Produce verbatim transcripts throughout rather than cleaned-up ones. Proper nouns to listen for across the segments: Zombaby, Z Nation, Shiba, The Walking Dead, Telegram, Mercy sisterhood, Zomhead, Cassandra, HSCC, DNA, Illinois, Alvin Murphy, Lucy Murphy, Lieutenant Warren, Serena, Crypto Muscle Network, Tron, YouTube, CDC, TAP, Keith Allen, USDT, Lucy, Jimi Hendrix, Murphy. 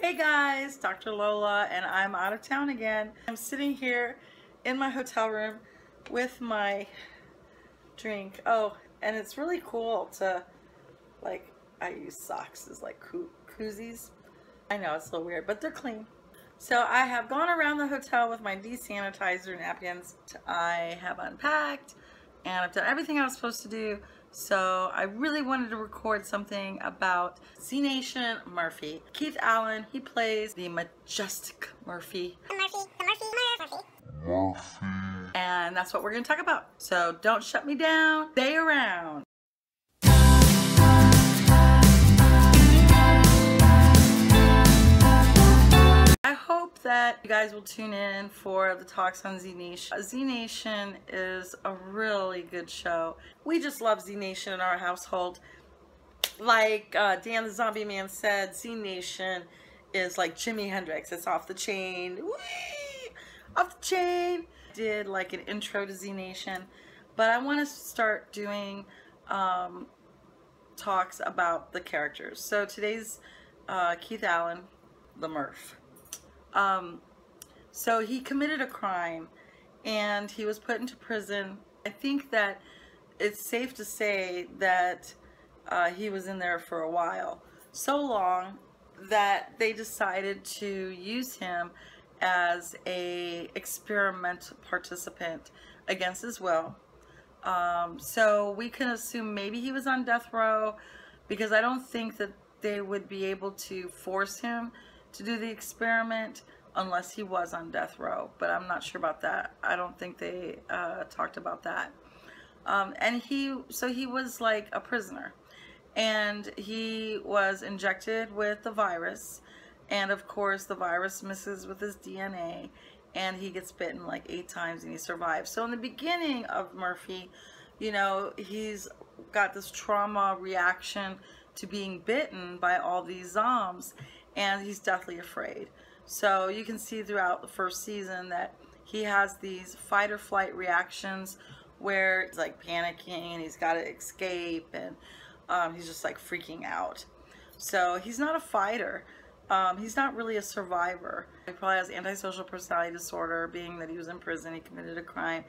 Hey guys, Doctor Lola, and I'm out of town again. I'm sitting here in my hotel room with my drink. Oh, and it's really cool to, like, I use socks as like coo koozies. I know it's a little weird, but they're clean. So I have gone around the hotel with my desanitizer napkins. I have unpacked and I've done everything I was supposed to do. So I really wanted to record something about Z Nation Murphy. Keith Allen, he plays the majestic Murphy. Murphy, Murphy, Murphy. Murphy. And that's what we're going to talk about. So don't shut me down. Stay around. I hope that you guys will tune in for the talks on Z Nation. Z Nation is a really good show. We just love Z Nation in our household. Like uh, Dan the Zombie Man said, Z Nation is like Jimi Hendrix. It's off the chain. Whee! Off the chain. Did like an intro to Z Nation. But I want to start doing um, talks about the characters. So today's uh, Keith Allen, the Murph. Um, so he committed a crime and he was put into prison. I think that it's safe to say that uh, he was in there for a while, so long that they decided to use him as a experiment participant against his will. Um, so we can assume maybe he was on death row, because I don't think that they would be able to force him to do the experiment unless he was on death row, but I'm not sure about that. I don't think they uh, talked about that. Um, and he, so he was like a prisoner, and he was injected with the virus, and of course the virus messes with his D N A, and he gets bitten like eight times and he survives. So in the beginning of Murphy, you know, he's got this trauma reaction to being bitten by all these zombies, and he's deathly afraid. So you can see throughout the first season that he has these fight or flight reactions where it's like panicking and he's got to escape, and um, he's just like freaking out. So he's not a fighter. Um, he's not really a survivor. He probably has antisocial personality disorder, being that he was in prison, he committed a crime.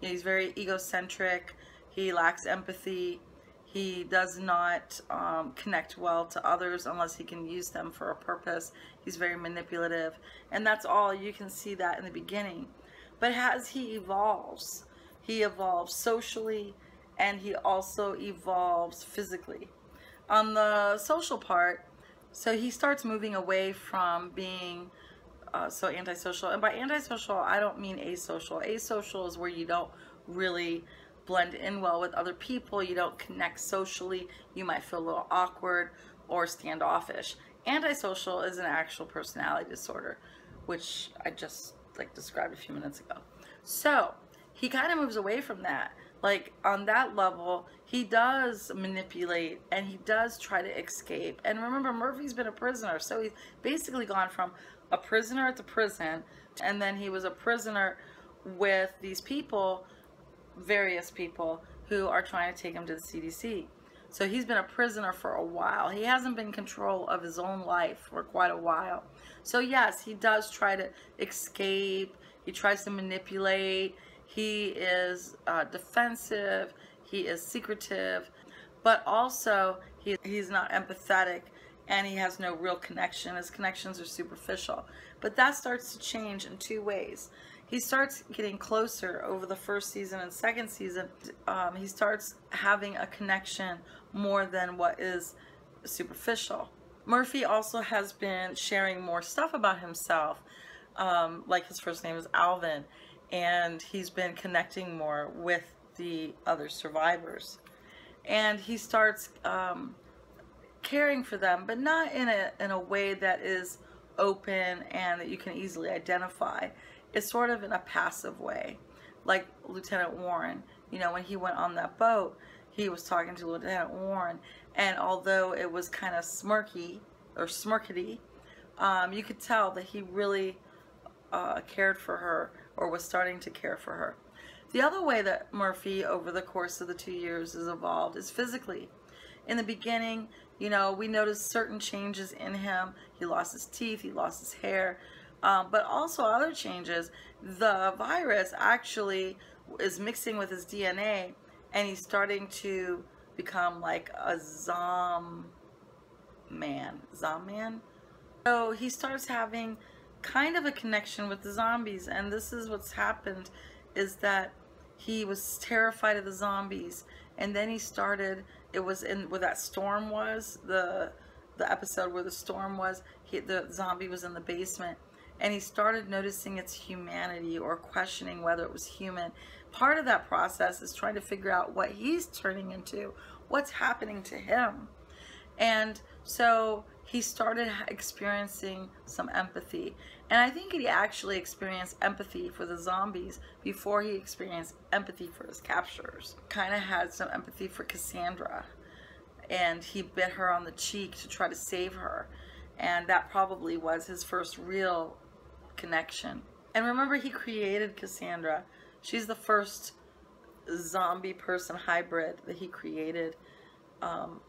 You know, he's very egocentric. He lacks empathy. He does not um, connect well to others unless he can use them for a purpose. He's very manipulative. And that's all. You can see that in the beginning. But as he evolves, he evolves socially, and he also evolves physically. On the social part, so he starts moving away from being uh, so antisocial. And by antisocial, I don't mean asocial. Asocial is where you don't really blend in well with other people, you don't connect socially, you might feel a little awkward or standoffish. Antisocial is an actual personality disorder, which I just like described a few minutes ago. So he kind of moves away from that. Like on that level, he does manipulate and he does try to escape. And remember, Murphy's been a prisoner, so he's basically gone from a prisoner at the prison, and then he was a prisoner with these people, various people who are trying to take him to the C D C. So he's been a prisoner for a while. He hasn't been in control of his own life for quite a while. So yes, he does try to escape. He tries to manipulate. He is uh, defensive. He is secretive. But also, he, he's not empathetic, and he has no real connection. His connections are superficial. But that starts to change in two ways. He starts getting closer over the first season and second season. Um, he starts having a connection more than what is superficial. Murphy also has been sharing more stuff about himself. Um, like his first name is Alvin, and he's been connecting more with the other survivors. And he starts um, caring for them, but not in a, in a way that is open and that you can easily identify. It's sort of in a passive way, like Lieutenant Warren. You know, when he went on that boat, he was talking to Lieutenant Warren, and although it was kind of smirky or smirkety, um, you could tell that he really uh, cared for her, or was starting to care for her. The other way that Murphy, over the course of the two years, has evolved is physically. in the beginning, you know, we noticed certain changes in him. He lost his teeth, he lost his hair, um, but also other changes. The virus actually is mixing with his D N A, and he's starting to become like a zombie man. Zombie man? So he starts having kind of a connection with the zombies, and this is what's happened, is that he was terrified of the zombies, and then he started, it was in where that storm was, the the episode where the storm was, he, the zombie was in the basement, and he started noticing its humanity or questioning whether it was human. Part of that process is trying to figure out what he's turning into, what's happening to him. And so he started experiencing some empathy. And I think he actually experienced empathy for the zombies before he experienced empathy for his captors. Kind of had some empathy for Cassandra. And he bit her on the cheek to try to save her. And that probably was his first real connection. And remember, he created Cassandra. She's the first zombie person hybrid that he created. Um,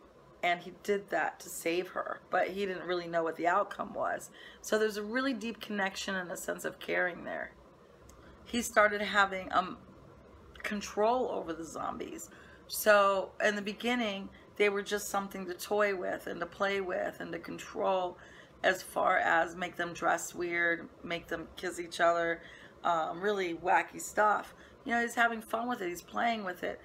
And he did that to save her, but he didn't really know what the outcome was. So there's a really deep connection and a sense of caring there. He started having um, control over the zombies. So in the beginning, they were just something to toy with and to play with and to control, as far as make them dress weird, make them kiss each other, um, really wacky stuff. You know, he's having fun with it. He's playing with it.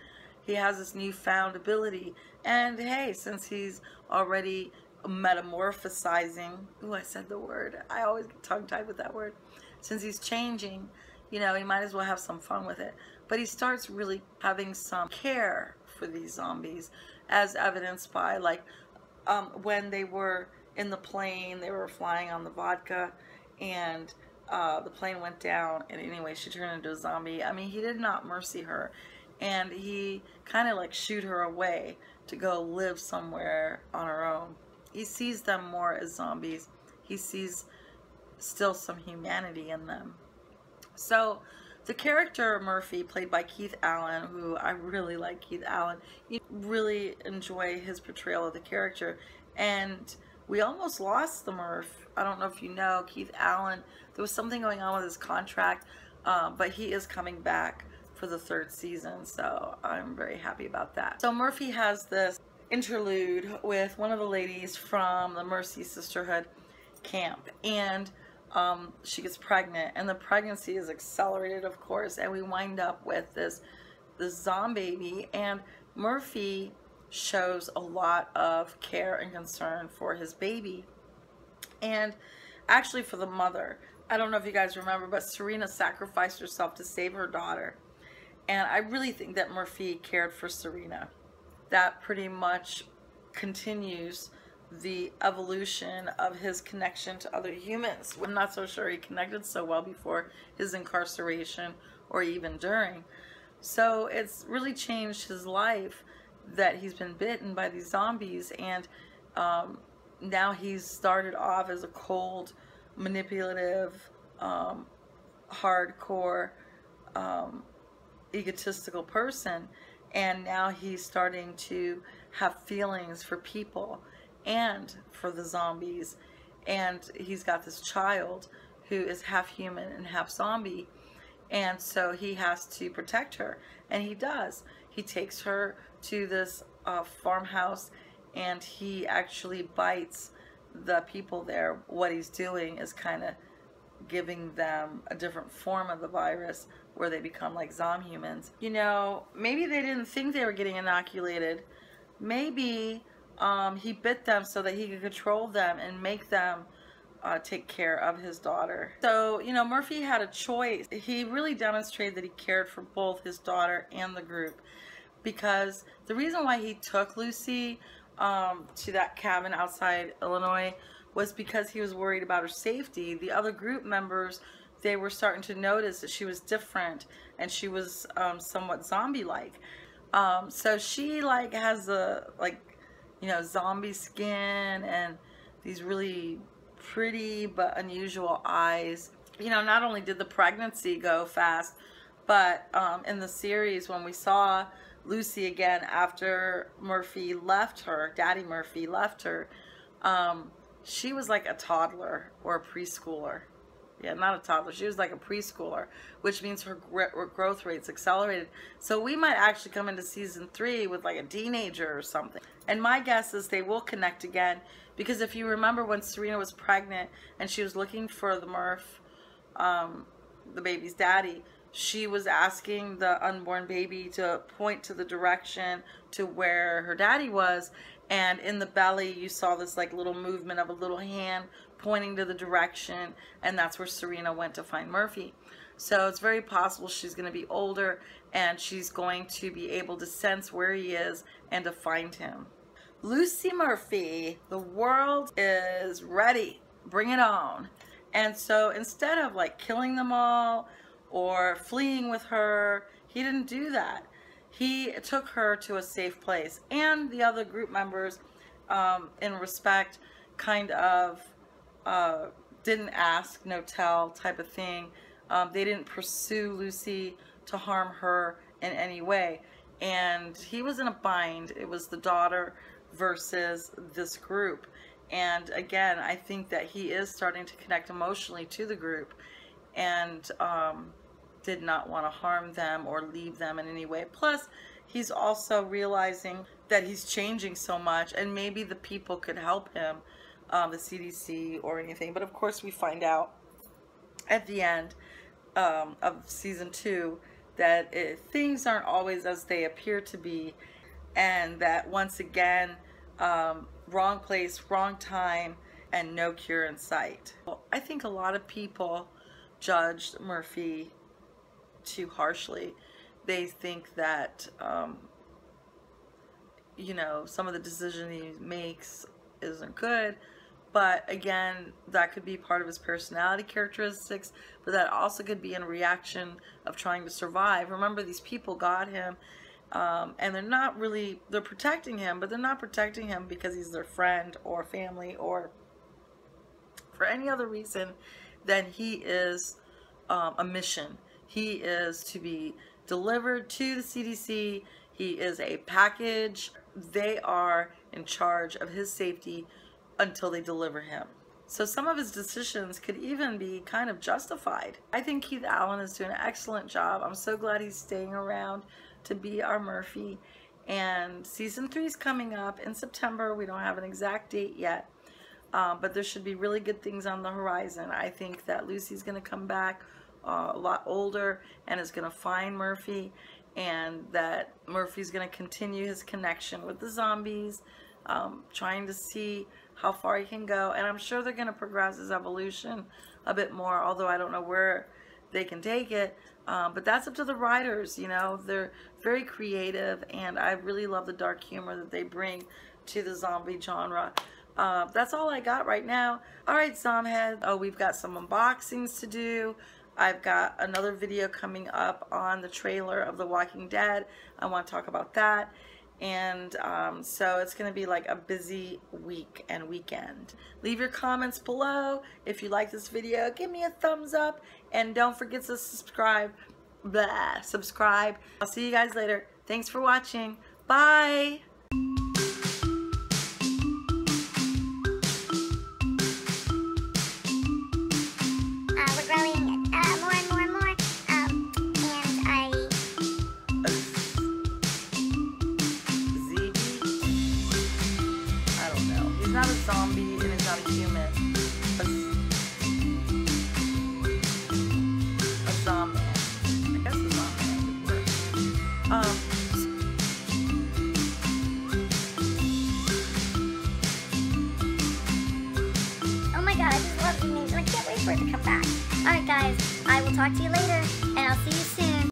He has this newfound ability, and hey, since he's already metamorphosizing, ooh, I said the word, I always get tongue-tied with that word, since he's changing, you know, he might as well have some fun with it. But he starts really having some care for these zombies, as evidenced by, like, um, when they were in the plane, they were flying on the vodka, and uh, the plane went down, and anyway, she turned into a zombie. I mean, he did not mercy her. And he kind of like shooed her away to go live somewhere on her own. He sees them more as zombies. He sees still some humanity in them. So the character Murphy, played by Keith Allen, who I really like Keith Allen. You really enjoy his portrayal of the character. And we almost lost the Murph. I don't know if you know, Keith Allen, there was something going on with his contract, uh, but he is coming back for the third season, so I'm very happy about that. So Murphy has this interlude with one of the ladies from the Mercy sisterhood camp, and um, she gets pregnant, and the pregnancy is accelerated, of course, and we wind up with this this zombaby. And Murphy shows a lot of care and concern for his baby, and actually for the mother. I don't know if you guys remember, but Serena sacrificed herself to save her daughter. And I really think that Murphy cared for Serena. That pretty much continues the evolution of his connection to other humans. I'm not so sure he connected so well before his incarceration or even during. So it's really changed his life that he's been bitten by these zombies, and um, now he's started off as a cold, manipulative, um, hardcore, um, egotistical person, and now he's starting to have feelings for people and for the zombies. And he's got this child who is half human and half zombie, and so he has to protect her, and he does. He takes her to this uh, farmhouse, and he actually bites the people there. What he's doing is kind of giving them a different form of the virus, where they become like zombie humans. You know, maybe they didn't think they were getting inoculated. Maybe um, he bit them so that he could control them and make them uh, take care of his daughter. So, you know, Murphy had a choice. He really demonstrated that he cared for both his daughter and the group, because the reason why he took Lucy um, to that cabin outside Illinois was because he was worried about her safety. The other group members, they were starting to notice that she was different, and she was um, somewhat zombie-like. Um, so she like has a like, you know, zombie skin and these really pretty but unusual eyes. You know, not only did the pregnancy go fast, but um, in the series when we saw Lucy again after Murphy left her, Daddy Murphy left her, um, she was like a toddler or a preschooler. Yeah, not a toddler. She was like a preschooler, which means her growth rate's accelerated. So we might actually come into season three with like a teenager or something. And my guess is they will connect again, because if you remember when Serena was pregnant and she was looking for the Murph, um, the baby's daddy, she was asking the unborn baby to point to the direction to where her daddy was. And in the belly, you saw this like little movement of a little hand pointing to the direction, and that's where Serena went to find Murphy. So it's very possible she's going to be older and she's going to be able to sense where he is and to find him. Lucy Murphy, the world is ready. Bring it on. And so instead of like killing them all or fleeing with her, he didn't do that. He took her to a safe place, and the other group members, um, in respect, kind of uh, didn't ask, no tell type of thing. Um, they didn't pursue Lucy to harm her in any way, and he was in a bind. It was the daughter versus this group, and again, I think that he is starting to connect emotionally to the group, and um, did not want to harm them or leave them in any way. Plus, he's also realizing that he's changing so much, and maybe the people could help him, um, the C D C or anything. But of course, we find out at the end um, of season two that it, things aren't always as they appear to be, and that once again, um, wrong place, wrong time, and no cure in sight. Well, I think a lot of people judged Murphy too harshly. They think that um, you know, some of the decision he makes isn't good, but again, that could be part of his personality characteristics, but that also could be in reaction of trying to survive. Remember, these people got him, um, and they're not really, they're protecting him, but they're not protecting him because he's their friend or family or for any other reason than he is um, a mission. He is to be delivered to the C D C. He is a package. They are in charge of his safety until they deliver him. So some of his decisions could even be kind of justified. I think Keith Allen is doing an excellent job. I'm so glad he's staying around to be our Murphy. And season three is coming up in September. We don't have an exact date yet, uh, but there should be really good things on the horizon. I think that Lucy's going to come back Uh, a lot older and is going to find Murphy, and that Murphy's going to continue his connection with the zombies, um, trying to see how far he can go. And I'm sure they're going to progress his evolution a bit more, although I don't know where they can take it, um, but that's up to the writers. You know, they're very creative, and I really love the dark humor that they bring to the zombie genre. Uh, that's all I got right now. Alright, Zomhead. Oh, we've got some unboxings to do. I've got another video coming up on the trailer of The Walking Dead. I want to talk about that. And um, so it's going to be like a busy week and weekend. Leave your comments below. If you like this video, give me a thumbs up. And don't forget to subscribe. Blah, subscribe. I'll see you guys later. Thanks for watching. Bye. Alright guys, I will talk to you later, and I'll see you soon.